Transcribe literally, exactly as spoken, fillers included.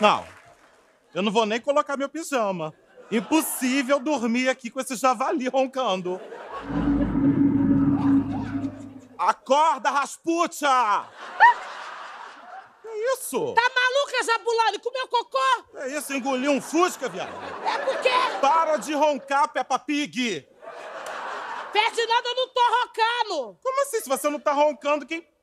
Não, eu não vou nem colocar meu pijama. Impossível dormir aqui com esse javali roncando. Acorda, Rasputia! Ah. Que isso? Tá maluca, Jabulani? Comeu cocô? Que isso? Engoliu um fusca, viado? É porque... Para de roncar, Peppa Pig! Ferdinando, eu não tô roncando! Como assim? Se você não tá roncando, quem...